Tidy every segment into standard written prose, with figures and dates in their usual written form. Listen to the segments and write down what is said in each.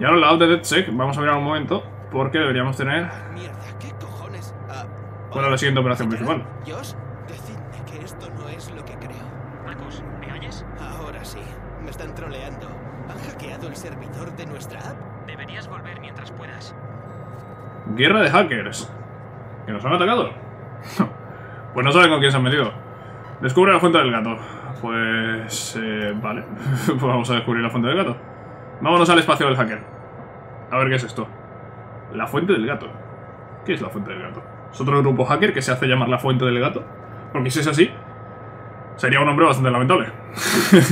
Y ahora al lado de DedSec vamos a mirar un momento, porque deberíamos tener... Mierda, ¿qué cojones? Bueno, la siguiente operación principal. Dios, decidme que esto no es lo que creo. Marcos, ¿me oyes? Ahora sí, me están troleando. ¿Han hackeado el servidor de nuestra app? Deberías volver mientras puedas. Guerra de hackers. ¿Que nos han atacado? Pues no saben con quién se han metido. Descubre la fuente del gato. Pues... vale. Pues vamos a descubrir la fuente del gato. Vámonos al espacio del hacker. A ver qué es esto. La fuente del gato. ¿Qué es la fuente del gato? Es otro grupo hacker que se hace llamar la fuente del gato. Porque si es así, sería un nombre bastante lamentable.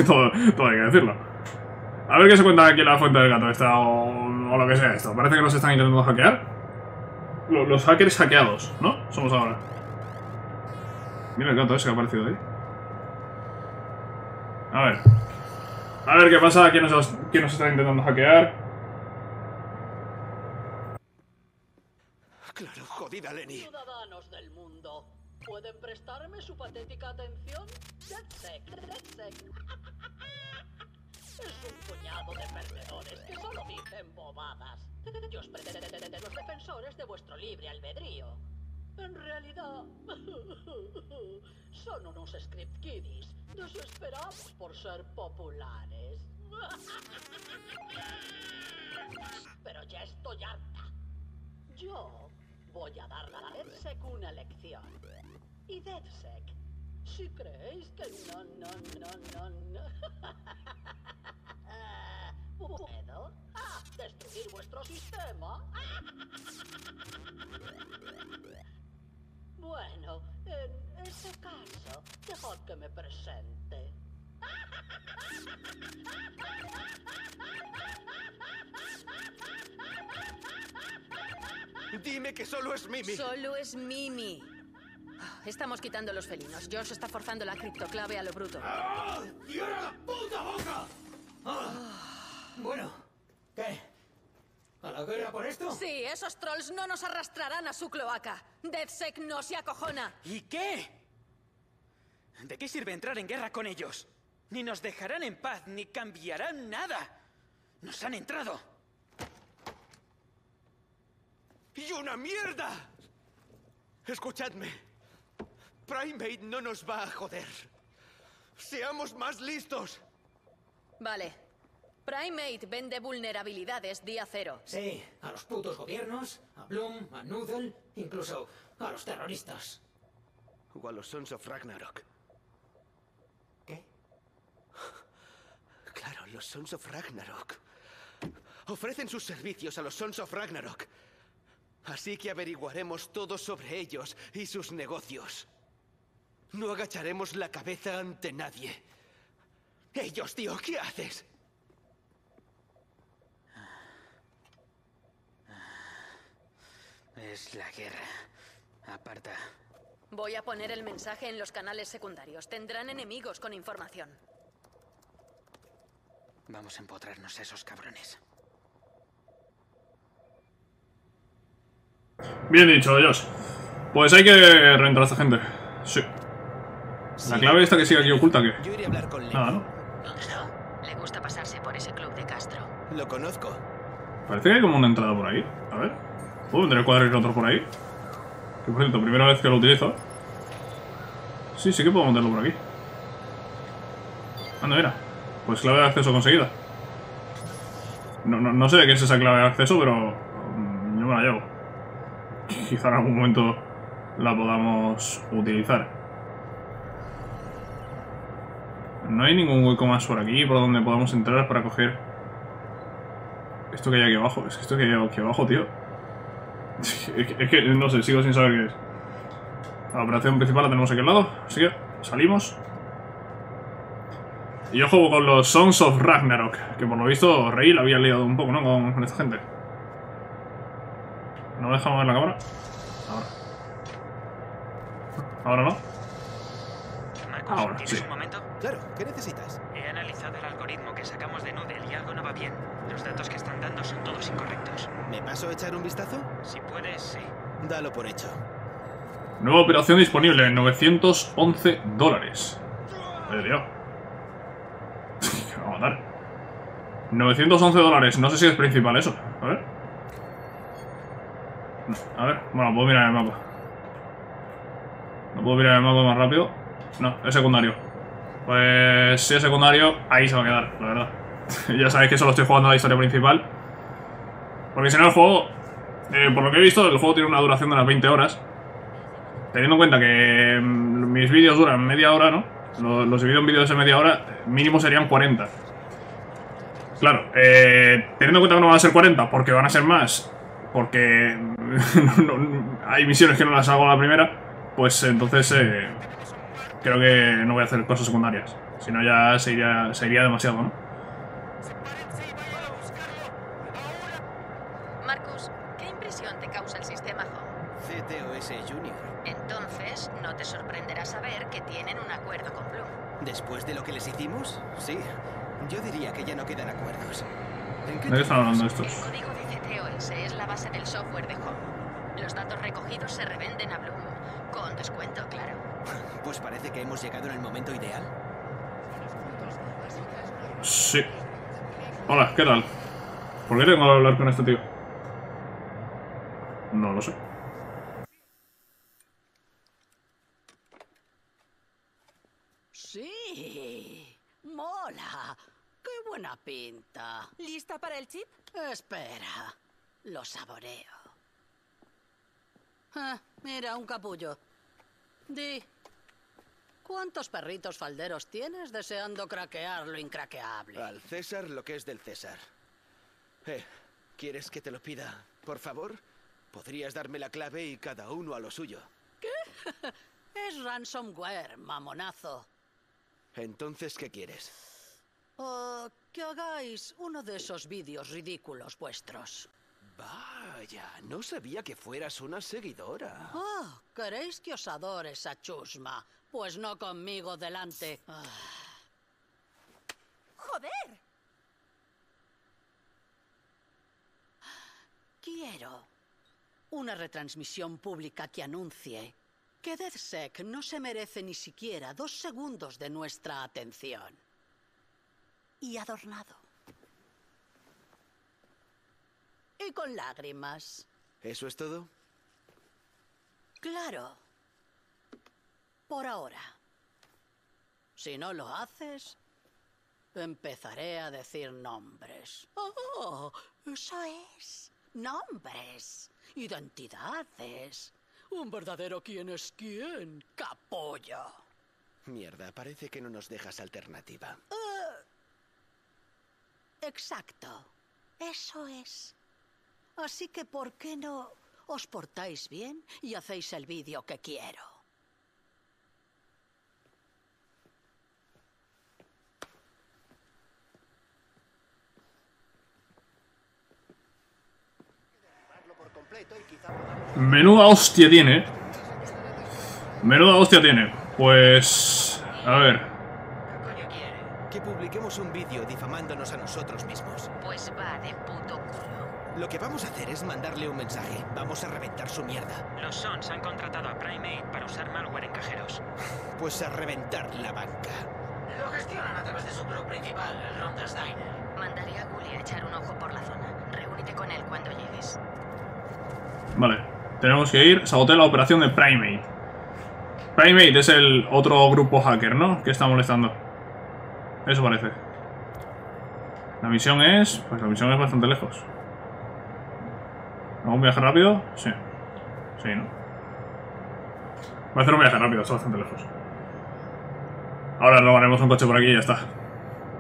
todo hay que decirlo. A ver qué se cuenta aquí en la fuente del gato esta o lo que sea esto. Parece que nos están intentando hackear. Los hackers hackeados, ¿no? Somos ahora. Mira el gato ese que ha aparecido ahí. A ver. A ver qué pasa, quién nos está intentando hackear. Claro, jodida Lenny. Ciudadanos del mundo, ¿pueden prestarme su patética atención? DedSec. Es un puñado de perdedores que solo dicen bobadas. Yo os presentaré los defensores de vuestro libre albedrío. En realidad, son unos script kiddies desesperados por ser populares. Pero ya estoy harta. Yo voy a darle a DedSec una lección. Y DedSec, si creéis que no puedo destruir vuestro sistema. Bueno, en ese caso, dejad que me presente. Dime que solo es Mimi. Solo es Mimi. Estamos quitando los felinos. George está forzando la criptoclave a lo bruto. ¡Ah! ¡Cierra la puta boca! ¡Ah! Bueno, ¿qué? ¿A la guerra por esto? Sí, esos trolls no nos arrastrarán a su cloaca. DedSec no se acojona. ¿Y qué? ¿De qué sirve entrar en guerra con ellos? Ni nos dejarán en paz, ni cambiarán nada. ¡Nos han entrado! ¡Y una mierda! Escuchadme. Prime Eight no nos va a joder. ¡Seamos más listos! Vale. Prime Eight vende vulnerabilidades día cero. Sí, a los putos gobiernos, a Bloom, a Noodle, incluso a los terroristas. O a los Sons of Ragnarok. ¿Qué? Claro, los Sons of Ragnarok. Ofrecen sus servicios a los Sons of Ragnarok. Así que averiguaremos todo sobre ellos y sus negocios. No agacharemos la cabeza ante nadie. Ellos, tío, ¿qué haces? Es la guerra. Aparta. Voy a poner el mensaje en los canales secundarios. Tendrán enemigos con información. Vamos a empotrarnos a esos cabrones. Bien dicho, Josh. Pues hay que reentrar a esta gente. Sí. La clave esta que sigue aquí oculta, ¿qué? Yo iré a hablar con Leo. Nada, ¿no? Le gusta pasarse por ese club de Castro. Lo conozco. Parece que hay como una entrada por ahí. A ver. Tendré que cuadrar el otro por ahí. Que por cierto, primera vez que lo utilizo. Sí, sí que puedo montarlo por aquí. Anda, mira. Pues clave de acceso conseguida. No sé de qué es esa clave de acceso, pero yo me la llevo. Quizá en algún momento la podamos utilizar. No hay ningún hueco más por aquí por donde podamos entrar para coger esto que hay aquí abajo. Es que esto que hay aquí abajo, tío. Es que no sé, sigo sin saber qué es. La operación principal la tenemos aquí al lado, así que salimos. Y yo juego con los Sons of Ragnarok, que por lo visto Rey la había liado un poco, ¿no? Con esta gente. ¿No me deja mover la cámara? Ahora no. Marcos, ahora, ¿tienes un momento? Claro, ¿qué necesitas? He analizado el algoritmo que sacamos de Noodle y algo no va bien. Los datos que están dando son todos incorrectos. ¿Me paso a echar un vistazo? Si puedes, sí. Dalo por hecho. Nueva operación disponible en $911. Leo. Vamos a matar. $911, no sé si es principal eso. A ver. No, a ver, bueno, puedo mirar el mapa. No puedo mirar el mapa más rápido. No, es secundario. Pues si es secundario, ahí se va a quedar, la verdad. Ya sabéis que solo estoy jugando a la historia principal. Porque si no el juego, por lo que he visto, el juego tiene una duración de unas 20 horas. Teniendo en cuenta que mis vídeos duran media hora, ¿no? Los divido en vídeos de media hora, mínimo serían 40. Claro, teniendo en cuenta que no van a ser 40, porque van a ser más, porque hay misiones que no las hago a la primera, pues entonces creo que no voy a hacer cosas secundarias. Si no ya se iría demasiado, ¿no? Marcus, ¿qué impresión te causa el sistema Home? CTOS Junior. Entonces, no te sorprenderá saber que tienen un acuerdo con Bloom. ¿Después de lo que les hicimos? Sí. Yo diría que ya no quedan acuerdos. ¿De qué están hablando estos? El código de CTOS es la base del software de Home. Los datos recogidos se revenden a Bloom. Con descuento, claro. Pues parece que hemos llegado en el momento ideal. Sí. Hola, ¿qué tal? ¿Por qué tengo que hablar con este tío? No lo sé. Sí. Mola. Qué buena pinta. ¿Lista para el chip? Espera. Lo saboreo. Ah, mira, un capullo. Di, ¿cuántos perritos falderos tienes deseando craquear lo incraqueable? Al César lo que es del César. ¿Quieres que te lo pida, por favor? Podrías darme la clave y cada uno a lo suyo. ¿Qué? Es ransomware, mamonazo. Entonces, ¿qué quieres? Que hagáis uno de esos vídeos ridículos vuestros. Vaya, no sabía que fueras una seguidora. Oh, ¿queréis que os adore esa chusma? Pues no conmigo delante. Ah. ¡Joder! Quiero una retransmisión pública que anuncie que DedSec no se merece ni siquiera 2 segundos de nuestra atención. Y adornado. Y con lágrimas. ¿Eso es todo? Claro. Por ahora. Si no lo haces, empezaré a decir nombres. ¡Oh! Eso es. Nombres. Identidades. Un verdadero quién es quién, capullo. Mierda, parece que no nos dejas alternativa. Exacto. Eso es. Así que, ¿por qué no os portáis bien y hacéis el vídeo que quiero? Menuda hostia tiene. Menuda hostia tiene. Pues... a ver. Que publiquemos un vídeo difamándonos a nosotros mismos. Pues va de puto culo. Lo que vamos a hacer es mandarle un mensaje. Vamos a reventar su mierda. Los Sons han contratado a Prime Eight para usar malware en cajeros. Pues a reventar la banca. Lo gestionan a través de su club principal, el Rondas Diner. Mandaré a Gully a echar un ojo por la zona. Reúnete con él cuando llegues. Vale, tenemos que ir, sabotear la operación de Prime Eight. Prime Eight es el otro grupo hacker, ¿no? Que está molestando. Eso parece. La misión es... pues la misión es bastante lejos. ¿Hago un viaje rápido? Sí. Sí, ¿no? Voy a hacer un viaje rápido, está bastante lejos. Ahora robaremos un coche por aquí y ya está.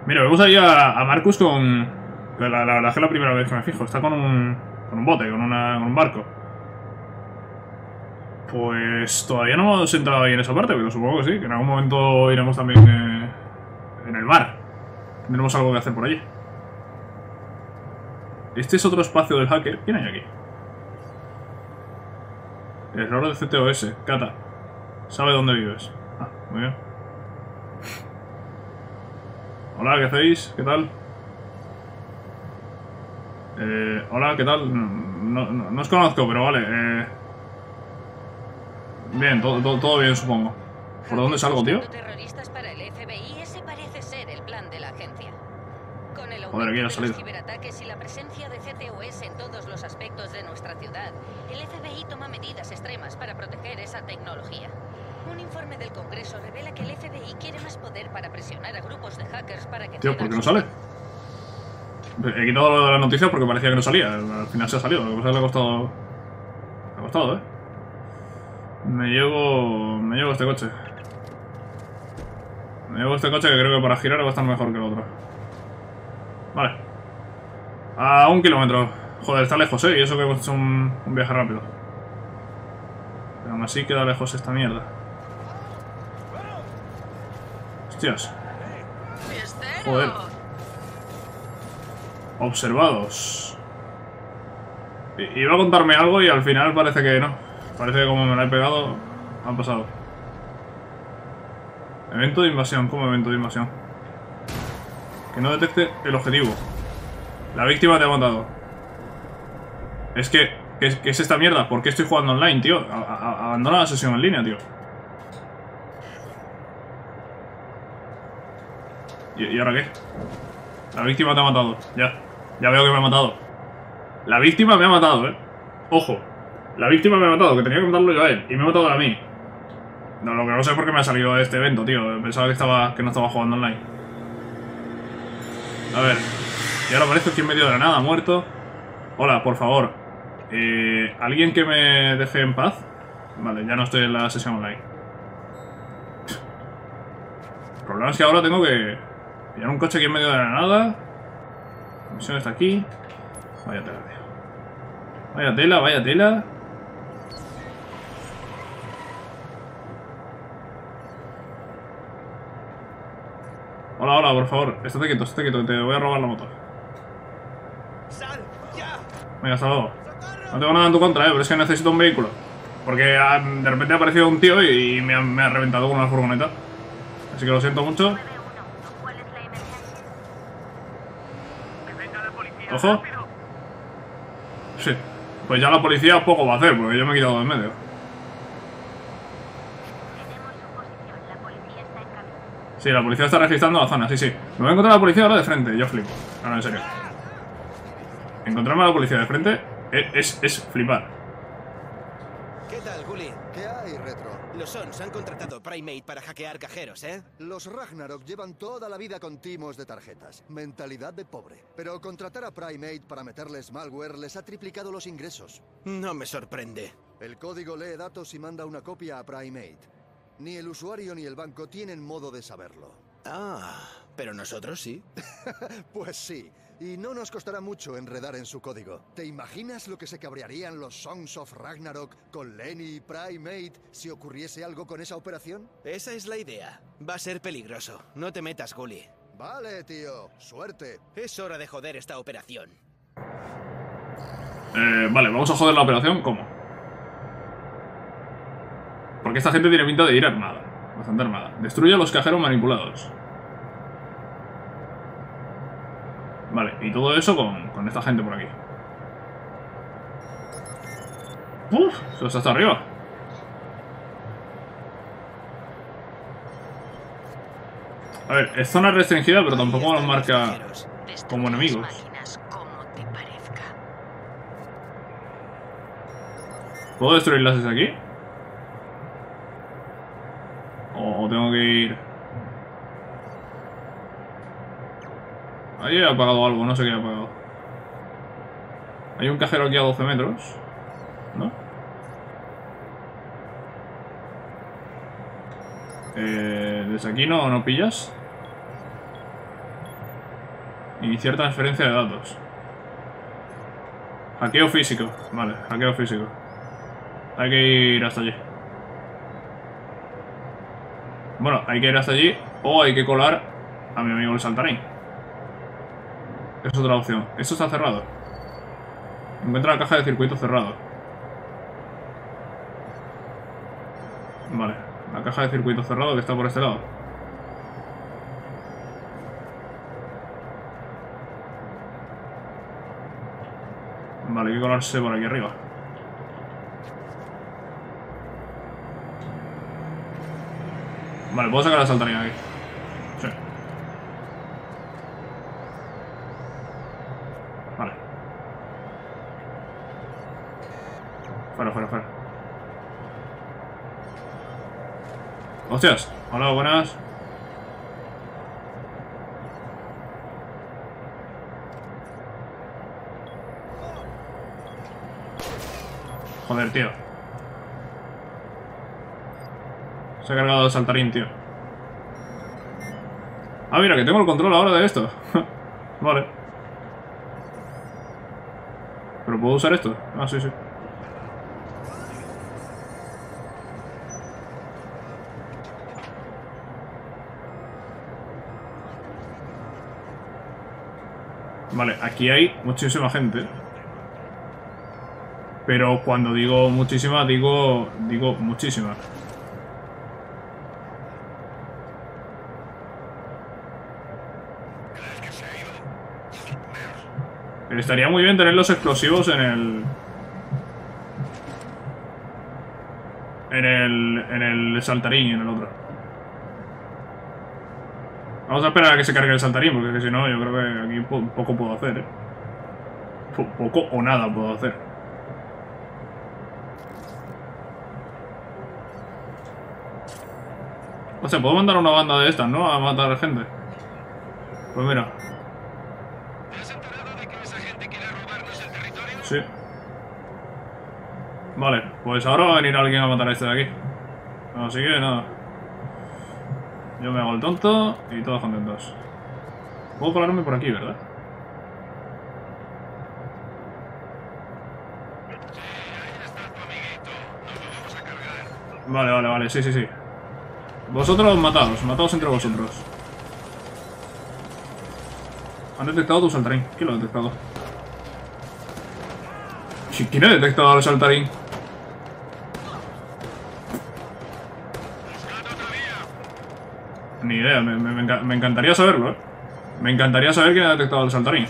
Mira, vemos ahí a Marcus con... la verdad es que es la primera vez que me fijo. Está con un bote, con un barco. Pues todavía no hemos entrado ahí en esa parte, pero supongo que sí, que en algún momento iremos también en el mar. Tendremos algo que hacer por allí. Este es otro espacio del hacker. ¿Quién hay aquí? Error de CTOS. Cata. Sabe dónde vives. Ah, muy bien. Hola, ¿qué hacéis? ¿Qué tal? Hola, ¿qué tal? No os conozco, pero vale. Bien, todo bien, supongo. ¿Por dónde salgo, tío? Terroristas para el FBI, ese parece ser el plan de la agencia. Con con el aumento de los ciberataques y la presencia de CTOS en todos los aspectos de nuestra ciudad, el FBI toma medidas extremas para proteger esa tecnología. Un informe del Congreso revela que el FBI quiere más poder para presionar a grupos de hackers para que... Tío, ¿por qué no sale? He quitado lo de la noticia porque parecía que no salía. Al final se ha salido, lo que pasa es que le ha costado... Me ha costado, ¿eh? Me llevo este coche. Me llevo este coche que creo que para girar va a estar mejor que el otro. Vale. A 1 kilómetro. Joder, está lejos, ¿eh? Y eso que hemos hecho un viaje rápido. Pero aún así queda lejos esta mierda. Hostias. Joder. Observados. Iba a contarme algo y al final parece que no. Parece que como me la he pegado, han pasado. Evento de invasión, ¿cómo evento de invasión? Que no detecte el objetivo. La víctima te ha matado. Es que, ¿qué es esta mierda? ¿Por qué estoy jugando online, tío? Abandona la sesión en línea, tío. ¿Y ahora qué? La víctima te ha matado, ya veo que me ha matado. La víctima me ha matado, ojo. La víctima me ha matado, que tenía que matarlo yo a él. Y me ha matado a mí. No, lo que no sé es por qué me ha salido este evento, tío. Pensaba que no estaba jugando online. A ver. Y ahora aparezco aquí en medio de la nada, muerto. Hola, por favor. ¿Alguien que me deje en paz? Vale, ya no estoy en la sesión online. El problema es que ahora tengo que pillar un coche aquí en medio de la nada. La misión está aquí. Vaya tela, tío. Vaya tela, vaya tela. Hola, hola, por favor, estate quieto, te voy a robar la moto. Venga, hasta luego. No tengo nada en tu contra, pero es que necesito un vehículo. Porque de repente ha aparecido un tío y me ha reventado con una furgoneta. Así que lo siento mucho. Ojo. Sí, pues ya la policía poco va a hacer, porque yo me he quitado de en medio. Sí, la policía está registrando la zona, sí, sí. Me voy a encontrar a la policía ahora de frente, yo flipo. No, en serio. Encontrarme a la policía de frente es flipar. ¿Qué tal, Gully? ¿Qué hay, Retro? Los Sons han contratado Prime Eight para hackear cajeros, ¿eh? Los Ragnarok llevan toda la vida con timos de tarjetas. Mentalidad de pobre. Pero contratar a Prime Eight para meterles malware les ha triplicado los ingresos. No me sorprende. El código lee datos y manda una copia a Prime Eight. Ni el usuario ni el banco tienen modo de saberlo. Ah, pero nosotros sí. Pues sí, y no nos costará mucho enredar en su código. ¿Te imaginas lo que se cabrearían los Sons of Ragnarok con Lenny y Prime Eight si ocurriese algo con esa operación? Esa es la idea. Va a ser peligroso. No te metas, Gully. Vale, tío. Suerte. Es hora de joder esta operación. Vale, vamos a joder la operación. ¿Cómo? Porque esta gente tiene pinta de ir armada. Bastante armada. Destruye a los cajeros manipulados. Vale, y todo eso con esta gente por aquí. ¡Uf! Eso está hasta arriba. A ver, es zona restringida, pero tampoco nos marca como enemigos. ¿Puedo destruirlas desde aquí? O tengo que ir... Ahí he apagado algo, no sé qué he apagado. Hay un cajero aquí a 12 metros. ¿No? Desde aquí no pillas. Iniciar transferencia de datos. Hackeo físico. Vale, hackeo físico. Hay que ir hasta allí. Bueno, hay que ir hasta allí o hay que colar a mi amigo el saltarín. Es otra opción. Esto está cerrado. Encuentra la caja de circuito cerrado. Vale, la caja de circuito cerrado que está por este lado. Vale, hay que colarse por aquí arriba. Vale, puedo sacar la saltarina aquí. Sí. Fuera. ¡Hostias! Hola, buenas. Joder, tío. Se ha cargado el saltarín, tío. Ah, mira, que tengo el control ahora de esto. Vale. ¿Pero puedo usar esto? Ah, sí, sí. Vale, aquí hay muchísima gente. Pero cuando digo muchísima, digo muchísima. Pero estaría muy bien tener los explosivos en el... En el saltarín y en el otro. Vamos a esperar a que se cargue el saltarín, porque es que si no, yo creo que aquí poco puedo hacer, ¿eh? Poco o nada puedo hacer. O sea, puedo mandar una banda de estas, ¿no? A matar a gente. Pues mira. Sí. Vale, pues ahora va a venir alguien a matar a este de aquí. Así que nada. Yo me hago el tonto y todos contentos. Puedo colarme por aquí, ¿verdad? Sí, ahí está tu amiguito. Nos lo vamos a cargar. Vale, sí. Vosotros mataos entre vosotros. Han detectado tu saltarín. ¿Quién lo ha detectado? ¿Quién ha detectado al saltarín? Ni idea, me encantaría saberlo, ¿eh? Me encantaría saber quién ha detectado al saltarín.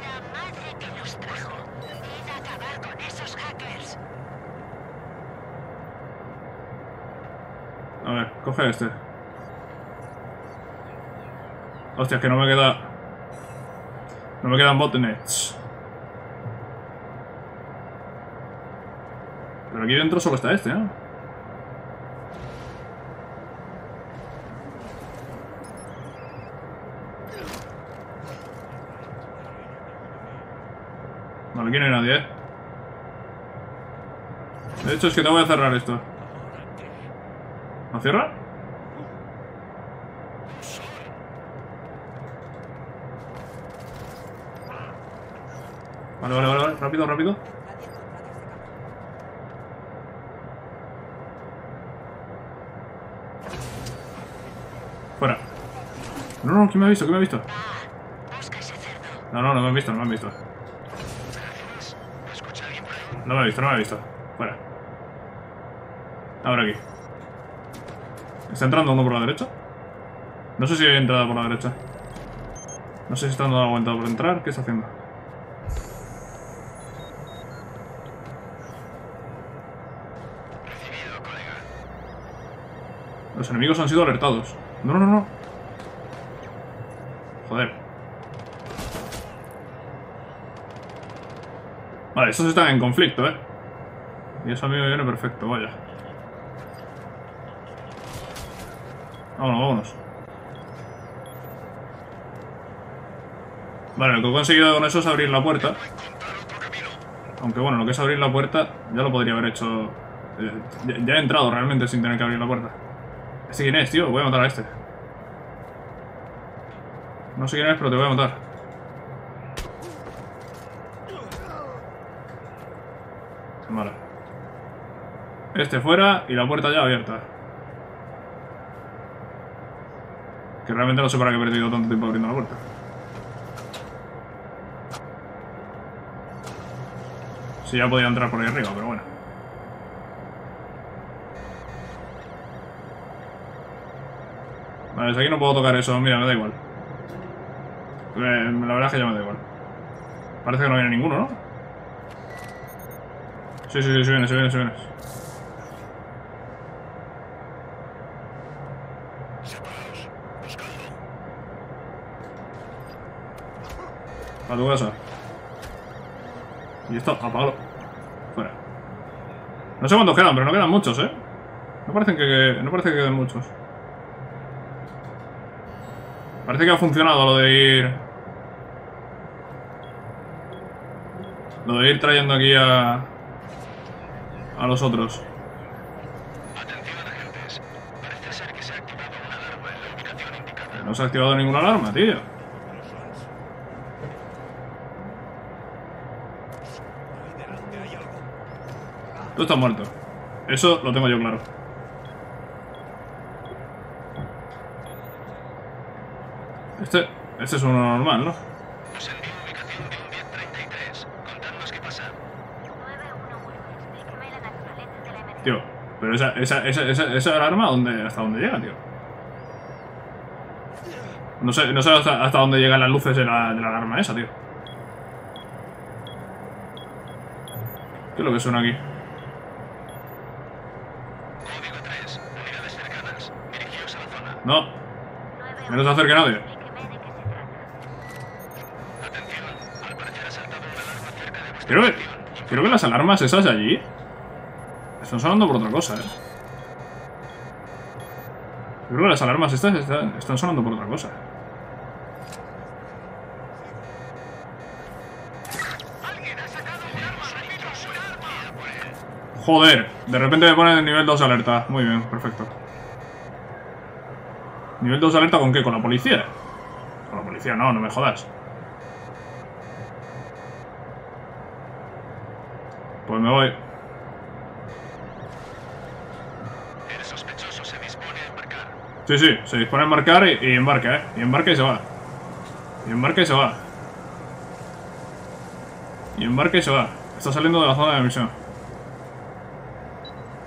La madre que nos trajo. Era acabar con esos hackers. A ver, coge este. Hostia, es que no me queda... No me quedan botnets. Pero aquí dentro solo está este, ¿no? No le quiere nadie, ¿eh? De hecho, es que te voy a cerrar esto. ¿No cierra? Vale, rápido. Fuera. No, ¿quién me ha visto? No me han visto. No me ha visto. Fuera. Ahora aquí. ¿Está entrando uno por la derecha? No sé si hay entrada por la derecha. No sé si está dando la vuelta por entrar. ¿Qué está haciendo? Los enemigos han sido alertados. No. Joder. Vale, estos están en conflicto, ¿eh? Y eso a mí me viene perfecto, vaya. Vámonos. Vale, lo que he conseguido con eso es abrir la puerta. Aunque bueno, lo que es abrir la puerta ya lo podría haber hecho... Ya he entrado realmente sin tener que abrir la puerta. ¿Este quién es, tío? Voy a matar a este. No sé quién es, pero te voy a matar. Vale. Este fuera y la puerta ya abierta. Que realmente no sé para qué he perdido tanto tiempo abriendo la puerta. Sí, ya podía entrar por ahí arriba, pero bueno. Vale, desde aquí no puedo tocar eso, mira, me da igual. La verdad es que ya me da igual. Parece que no viene ninguno, ¿no? Sí, se viene. A tu casa. Y esto, apágalo. Fuera. No sé cuántos quedan, pero no quedan muchos, ¿eh? No parece que queden muchos. Parece que ha funcionado lo de ir... trayendo aquí a... los otros. No se ha activado ninguna alarma, tío. Tú estás muerto. Eso lo tengo yo claro. Este es uno normal, ¿no? Nos envía ubicación de un 1033. Contadnos qué pasa. 911. Explícame la naturaleza de la emergencia. Tío, pero esa alarma, ¿hasta dónde llega, tío? No sé hasta dónde llegan las luces de la alarma esa, tío. ¿Qué es lo que suena aquí? Código 3, unidades cercanas. Dirigidos a la zona. No. Menos hacer que nadie. Creo que las alarmas esas de allí están sonando por otra cosa, eh. Yo creo que las alarmas estas están sonando por otra cosa. Joder, de repente me ponen el nivel 2 de alerta. Muy bien, perfecto. ¿Nivel 2 de alerta con qué? ¿Con la policía? Con la policía no, no me jodas. Pues me voy. Sí, se dispone a embarcar y embarca, ¿eh? Y embarca y se va. Y embarca y se va. Y embarca y se va. Está saliendo de la zona de la misión.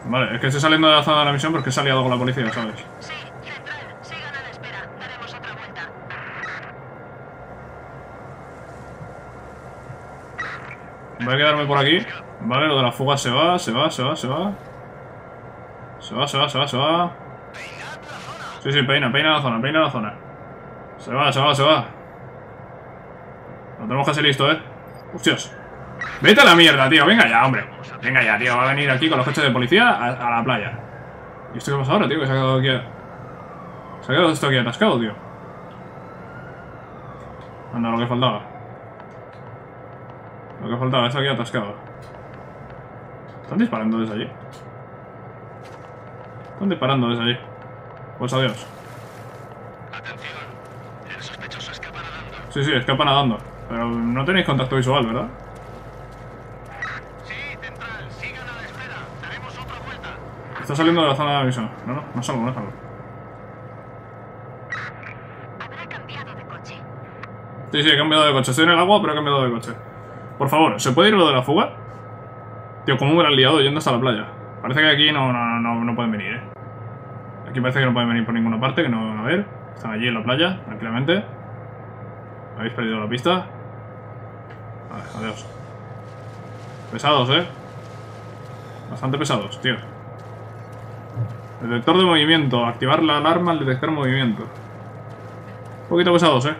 Vale, es que estoy saliendo de la zona de la misión porque se ha liado con la policía, ¿sabes? Sí, central, sigan a la espera. Daremos otra vuelta. Voy a quedarme por aquí. Vale, lo de la fuga se va, se va. Sí, peina la zona, Se va. Lo tenemos casi listo, eh. Hostias. Vete a la mierda, tío. Venga ya, hombre. Venga ya, tío. Va a venir aquí con los coches de policía a la playa. ¿Y esto qué pasa ahora, tío? Que se ha quedado aquí... Se ha quedado esto aquí atascado, tío. Anda, lo que faltaba. Esto aquí atascado. ¿Están disparando desde allí? Pues adiós. Atención, el sospechoso escapa nadando. Sí, escapa nadando. Pero no tenéis contacto visual, ¿verdad? Sí, central, sigan a la espera. Daremos otra vuelta. Está saliendo de la zona de aviso. No salgo. Habrá cambiado de coche. Sí, he cambiado de coche. Estoy en el agua, pero he cambiado de coche. Por favor, ¿se puede ir lo de la fuga? Tío, ¿cómo me la han liado yendo hasta la playa? Parece que aquí no pueden venir, eh. Aquí parece que no pueden venir por ninguna parte, que no van a ver. Están allí en la playa, tranquilamente. Habéis perdido la pista. Vale, adiós. Pesados, eh. Bastante pesados, tío. Detector de movimiento. Activar la alarma al detectar movimiento. Un poquito pesados, eh.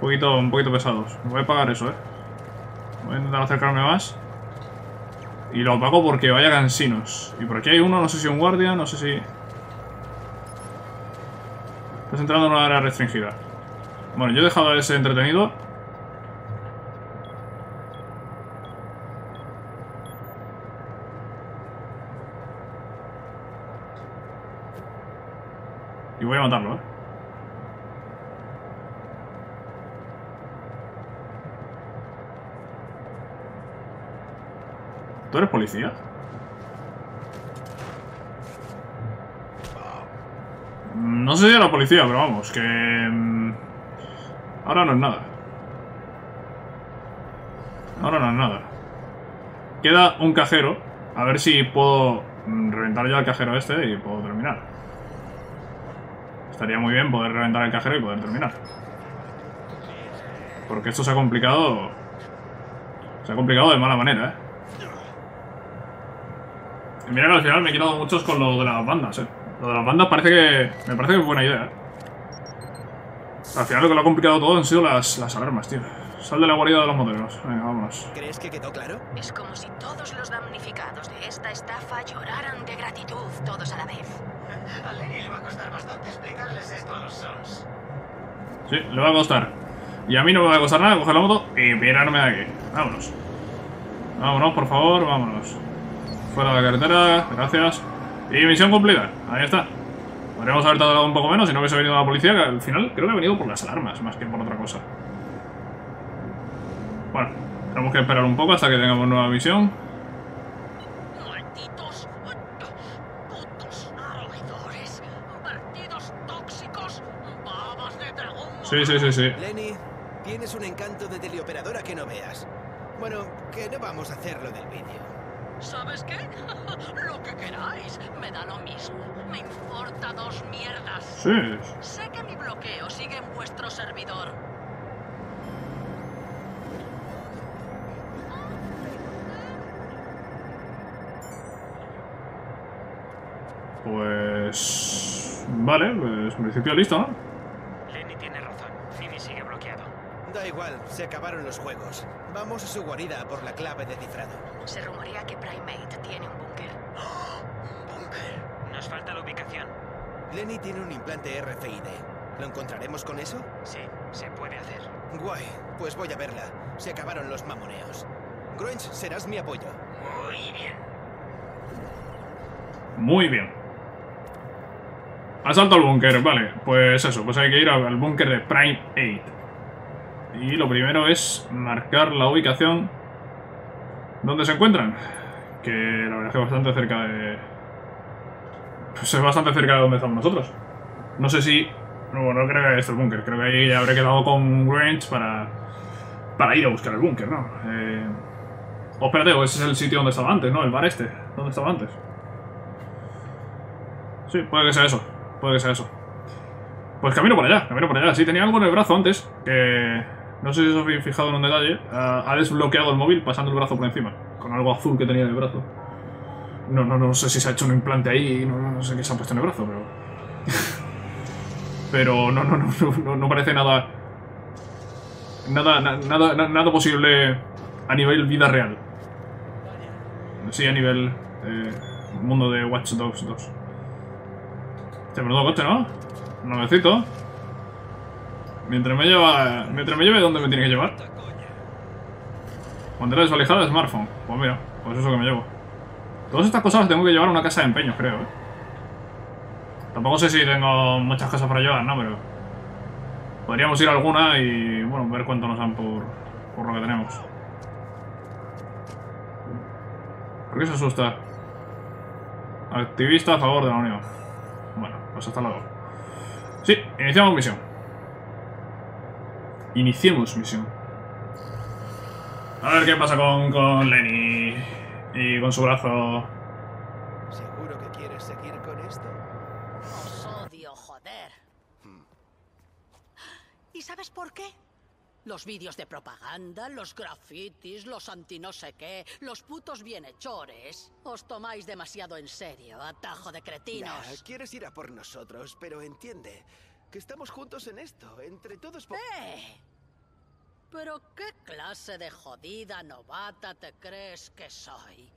Un poquito pesados. Me voy a apagar eso, eh. Voy a intentar acercarme más. Y lo apago porque vaya cansinos. Y por aquí hay uno, no sé si un guardia, no sé si... Estás entrando en una área restringida. Bueno, yo he dejado a ese entretenido. Y voy a matarlo, ¿eh? ¿Tú eres policía? No sé si era policía, pero vamos, que... Ahora no es nada. Queda un cajero. A ver si puedo reventar ya el cajero este y puedo terminar. Estaría muy bien poder reventar el cajero y poder terminar. Porque esto se ha complicado... Se ha complicado de mala manera, eh. Mira que al final me he quitado muchos con lo de las bandas, eh. Lo de las bandas me parece que es buena idea, eh. Al final lo que lo ha complicado todo han sido las alarmas, tío. Sal de la guarida de los moteros. Venga, vámonos. ¿Crees que quedó claro? Es como si todos los damnificados de esta estafa lloraran de gratitud todos a la vez. A Lenny le va a costar bastante explicarles esto a los Sons. Sí, le va a costar. Y a mí no me va a costar nada coger la moto y pirarme de aquí. Vámonos. Vámonos, por favor, vámonos. Fuera de la carretera, gracias. Y misión cumplida, ahí está. Podríamos haber tardado un poco menos si no hubiese venido la policía, que al final creo que ha venido por las alarmas más que por otra cosa. Bueno, tenemos que esperar un poco hasta que tengamos nueva misión. Malditos, putos roedores, vertidos tóxicos, babas de dragón. Sí. Lenny, tienes un encanto de teleoperadora que no veas. Bueno, que no vamos a hacerlo del vídeo. ¿Sabes qué? Lo que queráis, me da lo mismo. Me importa dos mierdas. Sí. Sé que mi bloqueo sigue en vuestro servidor. Pues... vale, pues en principio listo, ¿no? Lenny tiene razón, Mimi sigue bloqueado. Da igual, se acabaron los juegos. Vamos a su guarida por la clave de cifrado. Se rumorea que Prime Eight tiene un búnker. ¡Oh! ¿Un búnker? Nos falta la ubicación. Lenny tiene un implante RFID. ¿Lo encontraremos con eso? Sí, se puede hacer. Guay, pues voy a verla. Se acabaron los mamoneos. Grunge, serás mi apoyo. Muy bien. Muy bien. Asalto al búnker, vale. Pues eso, pues hay que ir al búnker de Prime Eight. Y lo primero es marcar la ubicación donde se encuentran. Que la verdad es que bastante cerca de... pues es bastante cerca de donde estamos nosotros. No sé si... no creo que haya visto el búnker. Creo que ahí ya habré quedado con Grinch para ir a buscar el búnker, ¿no? Oh, espérate, o ese es el sitio donde estaba antes, ¿no? El bar este. ¿Dónde estaba antes? Sí, puede que sea eso. Puede que sea eso. Pues camino por allá, camino por allá. Sí, tenía algo en el brazo antes que... no sé si os habéis fijado en un detalle, ha desbloqueado el móvil pasando el brazo por encima, con algo azul que tenía en el brazo. No sé si se ha hecho un implante ahí, no sé qué se ha puesto en el brazo, pero... pero no parece nada... nada posible a nivel vida real. Sí, a nivel mundo de Watch Dogs 2. Este menudo coche, ¿no? Un nuevecito. Mientras me lleve, ¿dónde me tiene que llevar? Bandera desvalijada, smartphone. Pues mira, pues eso que me llevo. Todas estas cosas las tengo que llevar a una casa de empeño, creo, ¿eh? Tampoco sé si tengo muchas casas para llevar, ¿no? Pero... podríamos ir a alguna y, bueno, ver cuánto nos dan por lo que tenemos. ¿Por qué se asusta? Activista a favor de la Unión. Bueno, pues hasta luego. Sí, iniciamos misión. Iniciemos misión. A ver qué pasa con Lenny y con su brazo. ¿Seguro que quieres seguir con esto? Os odio, joder. ¿Y sabes por qué? Los vídeos de propaganda, los grafitis, los anti no sé qué, los putos bienhechores. Os tomáis demasiado en serio, atajo de cretinos. Nah, quieres ir a por nosotros, pero entiende... que estamos juntos en esto, entre todos... ¡Eh! ¿Pero qué clase de jodida novata te crees que soy?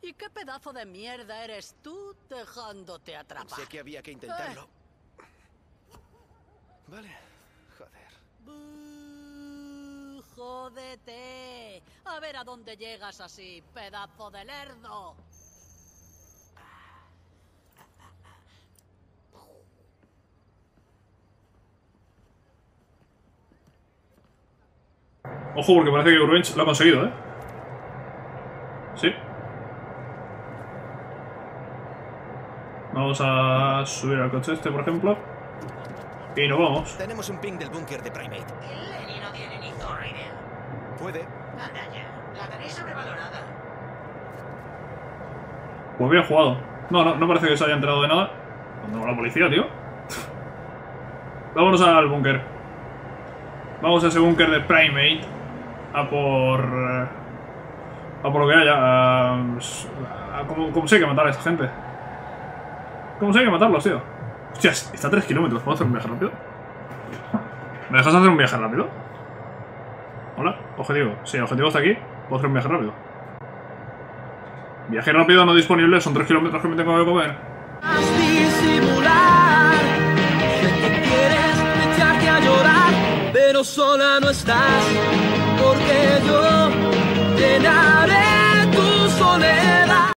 ¿Y qué pedazo de mierda eres tú dejándote atrapar? Sé que había que intentarlo. Vale, joder. ¡Jódete! A ver a dónde llegas así, pedazo de lerdo. Ojo, porque parece que Urbanch lo ha conseguido, ¿eh? Sí. Vamos a subir al coche este, por ejemplo. Y nos vamos. Tenemos un ping del búnker de Primate. El Lenny no tiene ni zorra idea. Puede. Anda ya, la tenéis sobrevalorada. Pues bien jugado. No parece que se haya enterado de nada. ¿Dónde va la policía, tío? Vámonos al búnker. Vamos a ese búnker de Primate. A por lo que haya. ¿Cómo se hay que matar a esa gente? ¿Cómo se hay que matarlos, tío? Hostias, está a 3 kilómetros. ¿Puedo hacer un viaje rápido? ¿Me dejas hacer un viaje rápido? Hola, objetivo. Sí, el objetivo está aquí. Puedo hacer un viaje rápido. Viaje rápido no disponible. Son 3 kilómetros que me tengo que comer. Sola no estás, porque yo te nada.